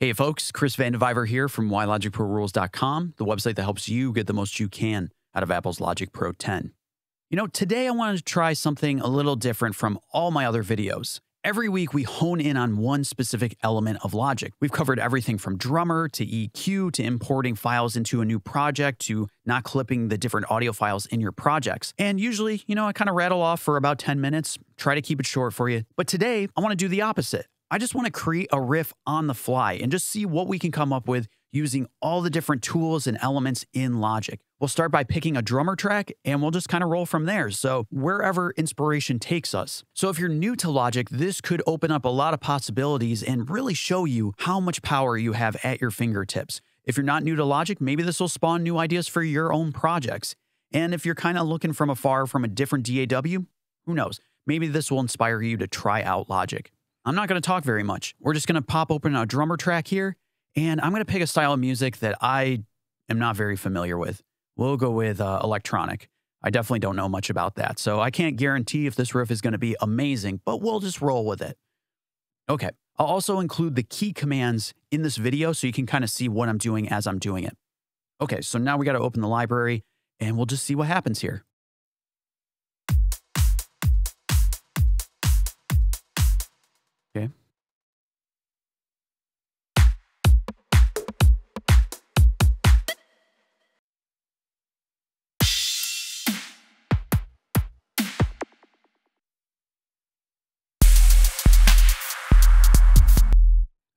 Hey folks, Chris Vandeweyver here from whylogicprorules.com, the website that helps you get the most you can out of Apple's Logic Pro 10. You know, today I wanted to try something a little different from all my other videos. Every week we hone in on one specific element of Logic. We've covered everything from Drummer to EQ to importing files into a new project to not clipping the different audio files in your projects. And usually, you know, I kind of rattle off for about 10 minutes, try to keep it short for you. But today I want to do the opposite. I just want to create a riff on the fly and just see what we can come up with using all the different tools and elements in Logic. We'll start by picking a drummer track and we'll just kind of roll from there. So wherever inspiration takes us. So if you're new to Logic, this could open up a lot of possibilities and really show you how much power you have at your fingertips. If you're not new to Logic, maybe this will spawn new ideas for your own projects. And if you're kind of looking from afar from a different DAW, who knows? Maybe this will inspire you to try out Logic. I'm not going to talk very much. We're just going to pop open a drummer track here, and I'm going to pick a style of music that I am not very familiar with. We'll go with electronic. I definitely don't know much about that, so I can't guarantee if this riff is going to be amazing, but we'll just roll with it. Okay, I'll also include the key commands in this video so you can kind of see what I'm doing as I'm doing it. Okay, so now we got to open the library, and we'll just see what happens here. Okay.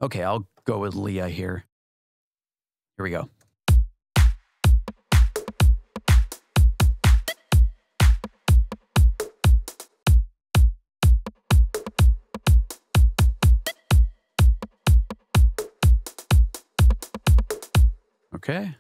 Okay, I'll go with Leah here. Here we go. Okay.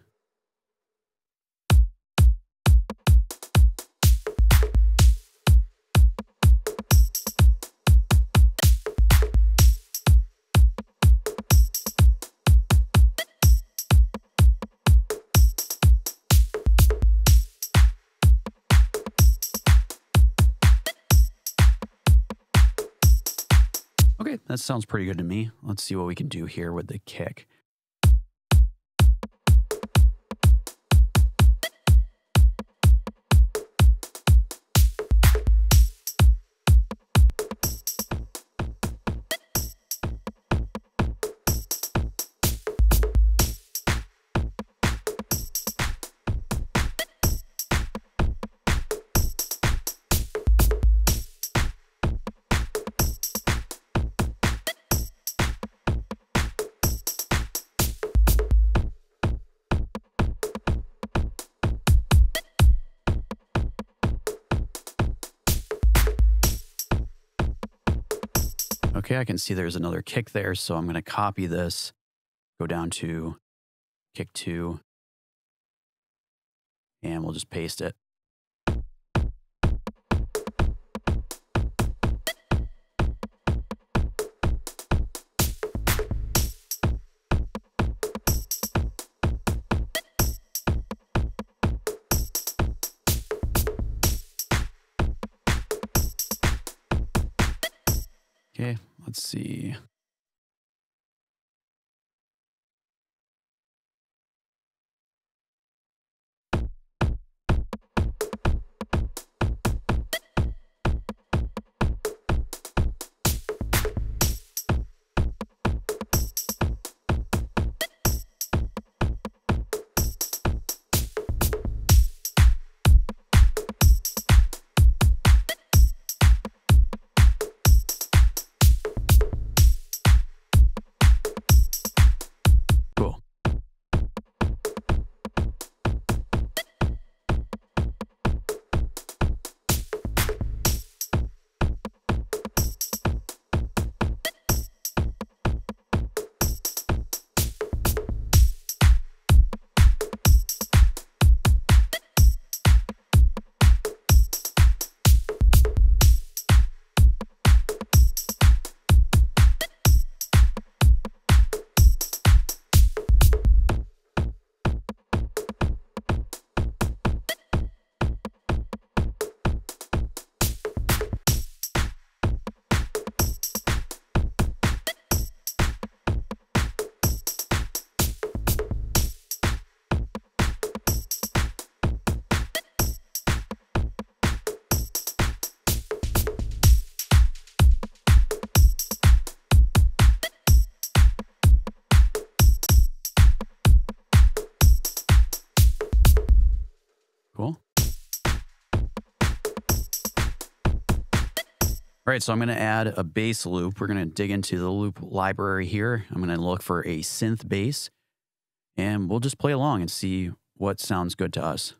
Okay, that sounds pretty good to me. Let's see what we can do here with the kick. Okay, I can see there's another kick there, so I'm going to copy this, go down to kick 2, and we'll just paste it. Okay, let's see. All right, so I'm going to add a bass loop. We're going to dig into the loop library here. I'm going to look for a synth bass, and we'll just play along and see what sounds good to us.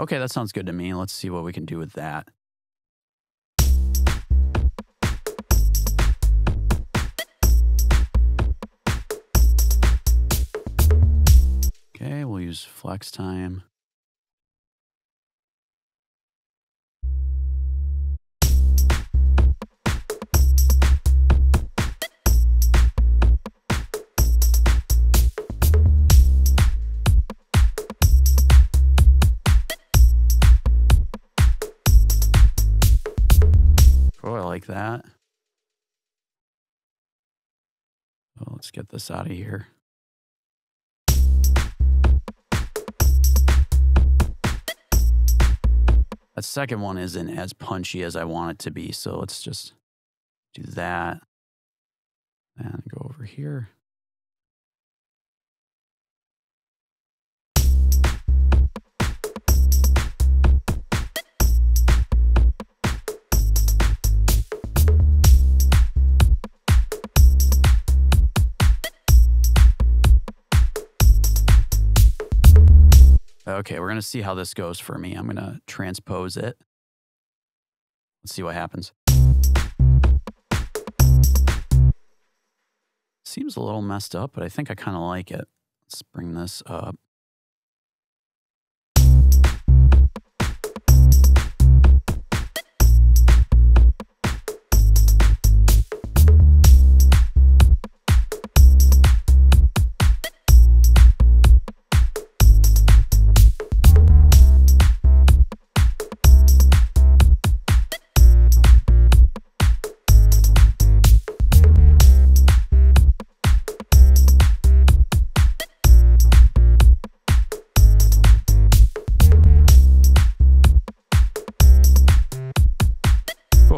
Okay, that sounds good to me. Let's see what we can do with that. Okay, we'll use flex time. That. Well, let's get this out of here. That second one isn't as punchy as I want it to be, so let's just do that and go over here. Okay, we're going to see how this goes for me. I'm going to transpose it. Let's see what happens. Seems a little messed up, but I think I kind of like it. Let's bring this up.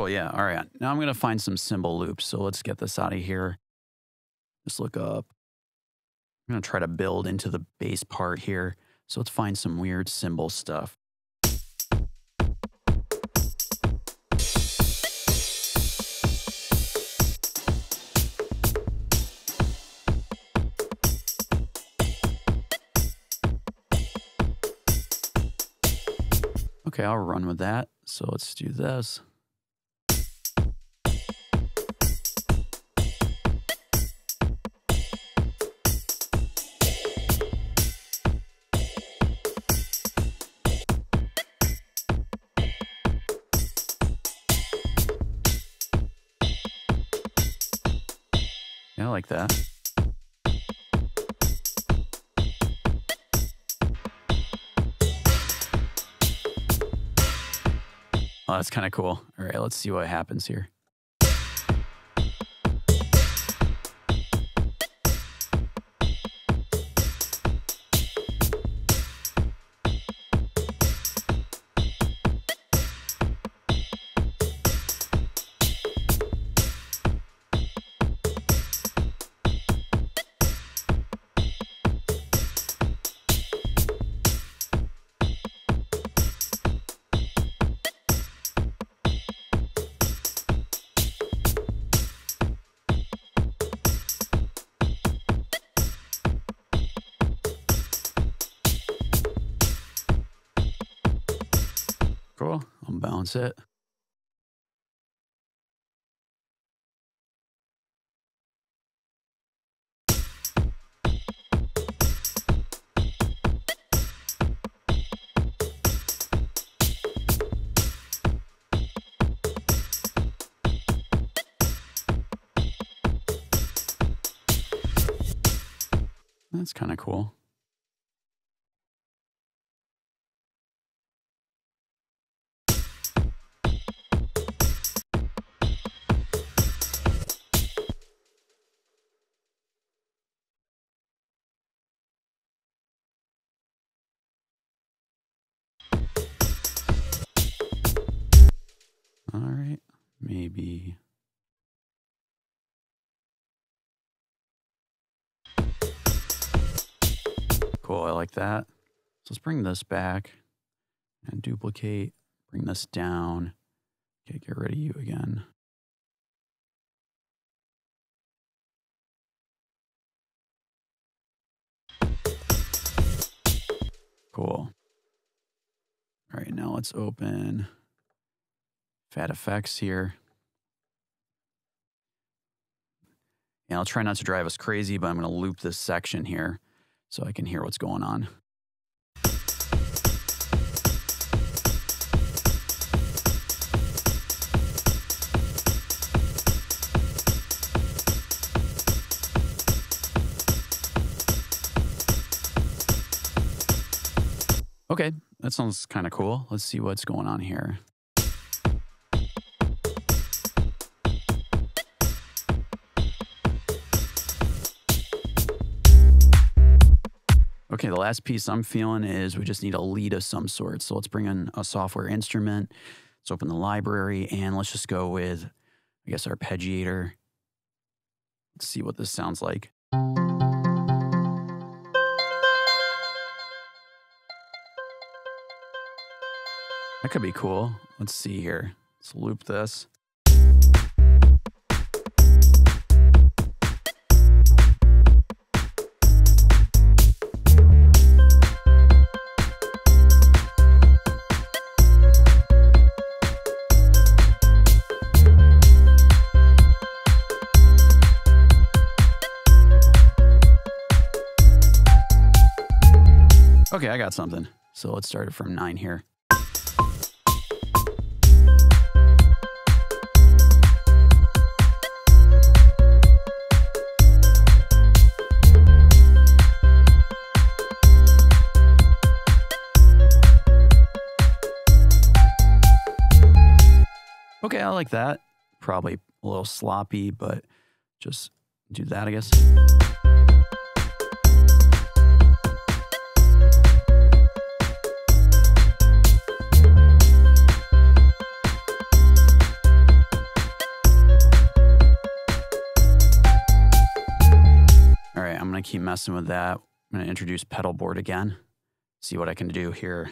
Yeah, all right. Now I'm going to find some cymbal loops. So let's get this out of here. Just look up. I'm going to try to build into the bass part here. So let's find some weird cymbal stuff. Okay, I'll run with that. So let's do this. I like that. Oh, that's kind of cool. All right, let's see what happens here. Cool. I'll bounce it. That's kind of cool. maybe. Cool, I like that. So let's bring this back and duplicate, bring this down. Okay, get rid of you again. Cool. All right, now let's open Fat FX here. And I'll try not to drive us crazy, but I'm gonna loop this section here so I can hear what's going on. Okay, that sounds kind of cool. Let's see what's going on here. Okay, the last piece I'm feeling is we just need a lead of some sort. So let's bring in a software instrument. Let's open the library and let's just go with, I guess, arpeggiator. Let's see what this sounds like. That could be cool. Let's see here. Let's loop this. Okay, I got something. So let's start it from 9 here. Okay, I like that. Probably a little sloppy, but just do that, I guess. All right, I'm gonna keep messing with that. I'm gonna introduce pedal board again, see what I can do here.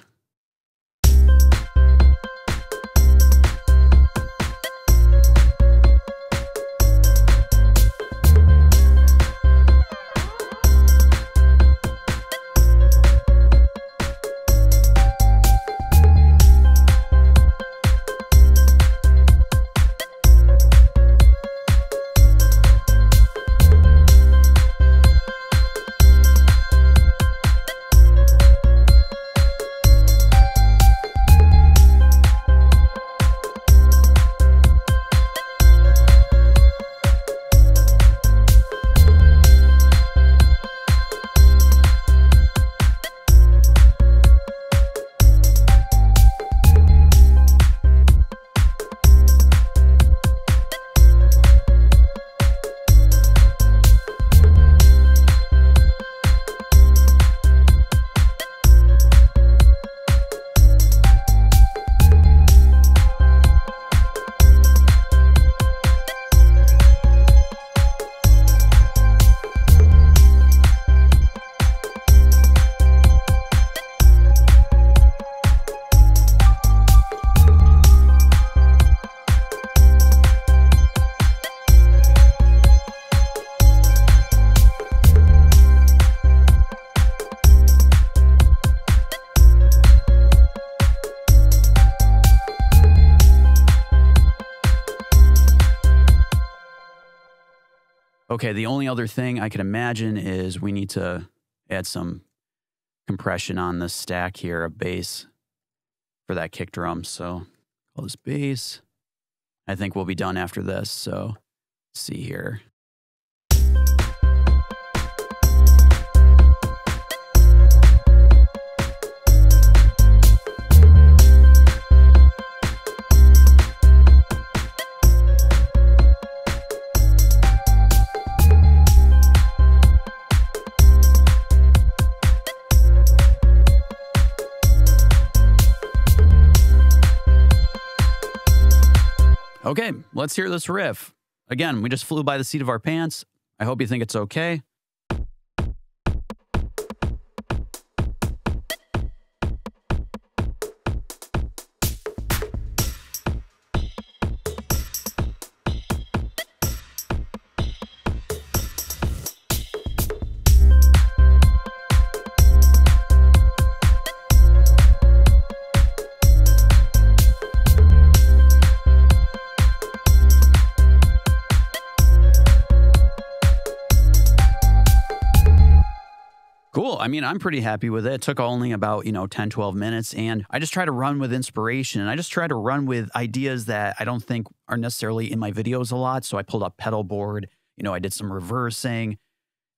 Okay, the only other thing I could imagine is we need to add some compression on this stack here of bass for that kick drum. So all this bass, I think we'll be done after this. So let's see here. Okay, let's hear this riff. Again, we just flew by the seat of our pants. I hope you think it's okay. Cool. I mean, I'm pretty happy with it. It took only about, 10, 12 minutes. And I just try to run with inspiration. And I just try to run with ideas that I don't think are necessarily in my videos a lot. So I pulled up pedal board, I did some reversing,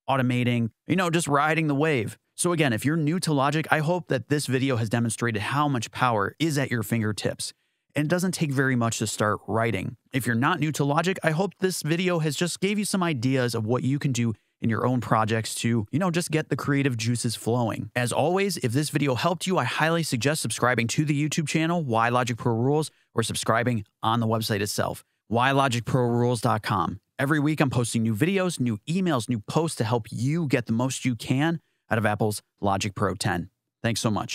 automating, just riding the wave. So again, if you're new to Logic, I hope that this video has demonstrated how much power is at your fingertips. And it doesn't take very much to start writing. If you're not new to Logic, I hope this video has just gave you some ideas of what you can do in your own projects to, just get the creative juices flowing. As always, if this video helped you, I highly suggest subscribing to the YouTube channel, Why Logic Pro Rules, or subscribing on the website itself, whylogicprorules.com. Every week I'm posting new videos, new emails, new posts to help you get the most you can out of Apple's Logic Pro 10. Thanks so much.